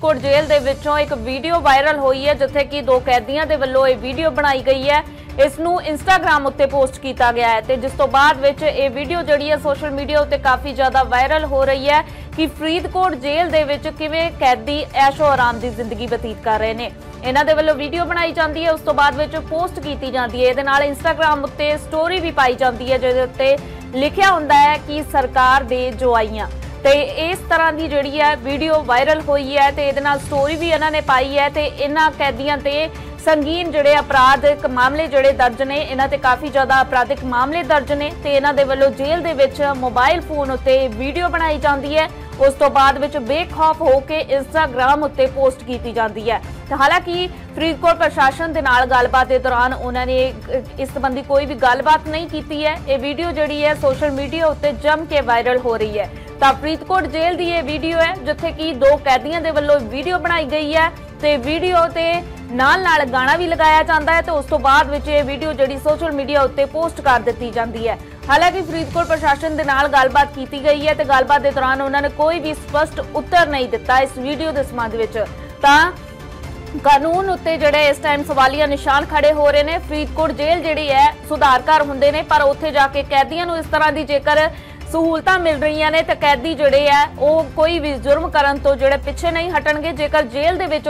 Faridkot jail दे विचों एक video viral हुई है जिथे कि दो कैदियों के वलों यह वीडियो बनाई गई है। इस नूं इंस्टाग्राम उत्ते पोस्ट किया गया है ते जिस तो बाद विच ये वीडियो जिहड़ी है सोशल मीडिया उत्ते काफ़ी ज़्यादा वायरल हो रही है कि फरीदकोट जेल दे विच किवें कैदी ऐशो आराम की जिंदगी बतीत कर रहे हैं। इन्हां दे वल्लों वीडियो बनाई जाती है, उस तो बाद विच पोस्ट की जाती है, इहदे नाल इंस्टाग्राम उत्ते स्टोरी भी पाई जाती है जिहदे उत्ते लिखिया हुंदा है कि सरकार दे जोआइयां। तो इस तरह की जिहड़ी है वीडियो वायरल हुई है तो इहदे नाल स्टोरी भी इन्होंने पाई है। तो इन्हों कैदियों ते संगीन जोड़े अपराधिक मामले जोड़े दर्ज ने, इन्हों ते काफ़ी ज़्यादा अपराधिक मामले दर्ज ने। तो इन्हों के वलों जेल दे विच मोबाइल फोन उत्ते वीडियो बनाई जाती है, उस तो बाद विच बेखौफ होके इंस्टाग्राम उत्ते पोस्ट की जाती है। तो हालांकि फरीदकोट प्रशासन के नाल गलबात के दौरान उन्होंने इस संबंधी कोई भी गलबात नहीं की है। ये वीडियो जिहड़ी है सोशल मीडिया उत्ते जम के वायरल हो रही है। तो फरीदकोट जेल की यह वीडियो है जिथे कि दो कैदियों के वलों वीडियो बनाई गई है तो वीडियो के नाल गाना भी लगाया जाता है। तो उस तो बाद विच ये वीडियो जिहड़ी सोशल मीडिया उत्ते पोस्ट कर दी जाती है। हालांकि फरीदकोट प्रशासन के नाल गलबात की गई है तो गलबात के दौरान उन्होंने कोई भी स्पष्ट उत्तर नहीं दिता इस वीडियो के संबंध में। तो कानून उत्ते जिहड़े इस टाइम सवालिया निशान खड़े हो रहे हैं। फरीदकोट जेल जिहड़ी है सुधारघर हुंदे ने पर उत्थे जाके कैदियां नूं इस तरह की जेकर सहूलत मिल रही ने तो कैदी जोड़े है वह कोई भी जुर्म करन तो जोड़े पिछे नहीं हटणगे। जेकर जेल दे विच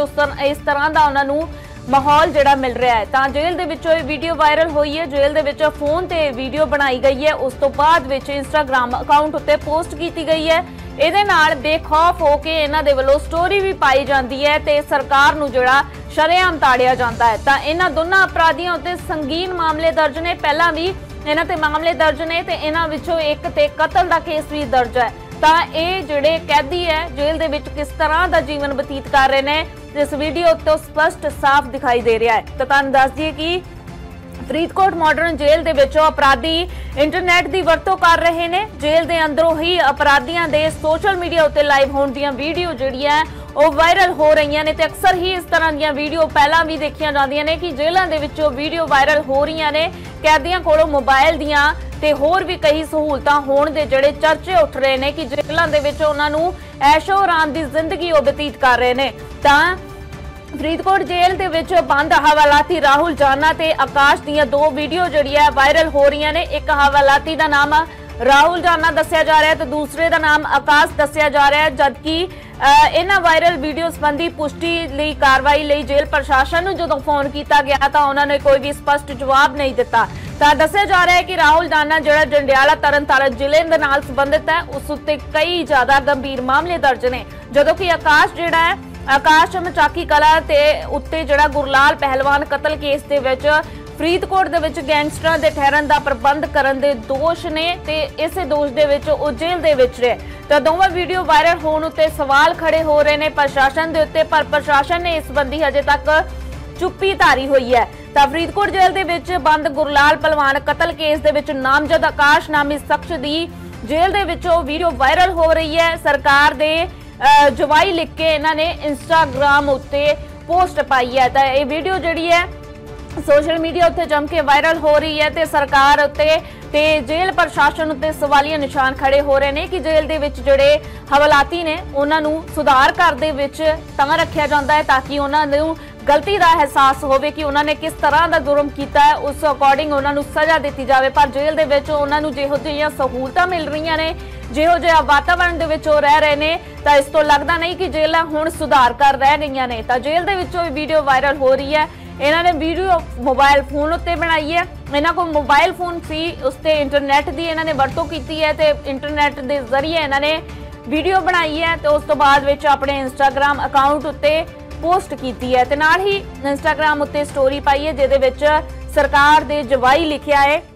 इस तरह का उन्होंने माहौल जोड़ा मिल रहा है तो जेल दे विच वीडियो वायरल हुई है, जेल दे विच फोन ते वीडियो बनाई गई है, उस तो बाद विच इंस्टाग्राम अकाउंट उत्ते पोस्ट की गई है। इहदे नाल बेखौफ होकर इन्हां दे वलों स्टोरी भी पाई जाती है तो सरकार नूं जोड़ा शरेआम ताड़िया जाता है। तो इन्हां दोनों अपराधियों उत्ते संगीन मामले दर्ज ने, पहला भी इन्हां ते मामले दर्ज ने तो इन्हां विचों एक ते कतल का केस भी दर्ज है। तो ये जिहड़े कैदी है जेल दे विच किस तरह का जीवन बतीत कर रहे हैं इस वीडियो तो स्पष्ट साफ दिखाई दे रहा है। तो तुहानूं दस दईए कि फरीदकोट मॉडर्न जेल दे विचों अपराधी इंटरनेट की वरतों कर रहे हैं। जेल के अंदरों ही अपराधियों के सोशल मीडिया उत्ते लाइव होने दीयां वीडियो जिहड़ियां वो वायरल हो रही ने। तो अक्सर ही इस तरह दीयां वीडियो पहला भी देखिया जांदियां ने कि जेलों के विचों वीडियो वायरल हो रही ने, कैदियों कोलों मोबाइल दियां ते होर भी कई सहूलतां होण दे जिहड़े चर्चे उठ रहे हैं कि जेलों के विच उन्हां नूं ऐशो आराम की जिंदगी वो बतीत कर रहे हैं। तो फरीदकोट जेल दे विच बंद हवालाती राहुल जाना ते आकाश दीयां दो वीडियो जिहड़ी है वायरल हो रही ने। एक हवालाती का नाम राहुल जाना दस्सिया जा रहा है तो दूसरे का नाम आकाश दस्सिया जा रहा है। जबकि इन्हां वायरल वीडियो संबंधी पुष्टि लई कार्रवाई लई जेल प्रशासन नूं जदों फोन किया गया तो उन्होंने कोई भी स्पष्ट जवाब नहीं दिता। तो दस्सिया जा रहा है कि राहुल जाना जिहड़ा जंडियाला तरनतारन जिले दे नाल संबंधित है उस उत्ते कई ज़्यादा गंभीर मामले दर्ज ने, जदों कि आकाश जिहड़ा है आकाश मचाकी कला ते उत्ते जिहड़ा गुरलाल पहलवान कतल केस दे विच फरीदकोट दे विच गैंगस्टरां दे ठहरन दा प्रबंध करन दे दोष ने ते इसे दोष दे विच ओ जेल दे विच रहे। तो दोवें वीडियो वायरल होण उत्ते सवाल खड़े हो रहे ने प्रशासन दे उत्ते, पर प्रशासन ने इस संबंधी हजे तक चुप्पी धारी हुई है। तो फरीदकोट जेल दे विच बंद गुरलाल पहलवान कतल केस दे विच नामजद आकाश नामी शख्स दी जेल दे विच ओ वीडियो वायरल हो रही है। सरकार दे जवाई लिख के इन्होंने इंस्टाग्राम उत्ते पोस्ट पाई है। तो ये वीडियो जिहड़ी है सोशल मीडिया उत्ते जम के वायरल हो रही है तो सरकार उत्ते ते जेल प्रशासन उत्ते सवालिया निशान खड़े हो रहे हैं कि जेल दे विच जिहड़े हवालाती ने उन्होंने सुधारघर दे विच तां रखिया जाता है ताकि उन्होंने गलती का एहसास होवे कि उन्होंने किस तरह का जुर्म किया है, उस अकॉर्डिंग उन्होंने सज़ा दी जाए। पर जेल दे विच उन्होंने जिहो जिहियां सहूलतां मिल रही ने, जिहो जिहा वातावरण दे विच रह रहे ने तो इस तो लगता नहीं कि जेलां हुण सुधारघर रह गई ने। तो जेल दे विचों वीडियो वायरल हो रही है, इन्होंने वीडियो मोबाइल फोन उत्ते बनाई है, इन्हों को मोबाइल फोन सी उसते इंटरनेट की इन्होंने वरतों की है तो इंटरनेट के जरिए इन्होंने वीडियो बनाई है तो उस तो बाद अपने इंस्टाग्राम अकाउंट उत्ते पोस्ट की है। तो नाल ही इंस्टाग्राम उत्ते स्टोरी पाई है जिहदे विच सरकार दे जवाई लिखिया है।